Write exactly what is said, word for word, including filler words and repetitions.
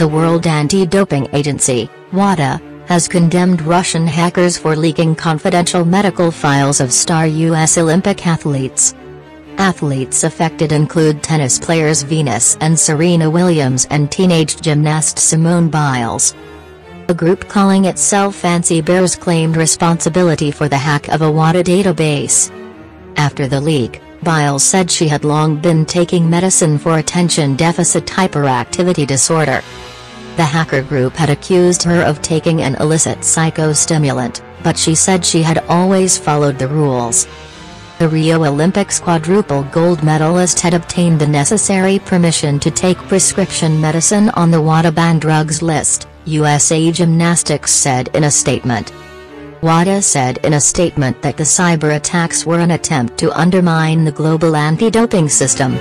The World Anti-Doping Agency, WADA, has condemned Russian hackers for leaking confidential medical files of star U S Olympic athletes. Athletes affected include tennis players Venus and Serena Williams and teenage gymnast Simone Biles. A group calling itself Fancy Bears claimed responsibility for the hack of a WADA database. After the leak, Biles said she had long been taking medicine for attention deficit hyperactivity disorder. The hacker group had accused her of taking an illicit psychostimulant, but she said she had always followed the rules. The Rio Olympics quadruple gold medalist had obtained the necessary permission to take prescription medicine on the WADA banned drugs list, U S A Gymnastics said in a statement. WADA said in a statement that the cyber attacks were an attempt to undermine the global anti-doping system.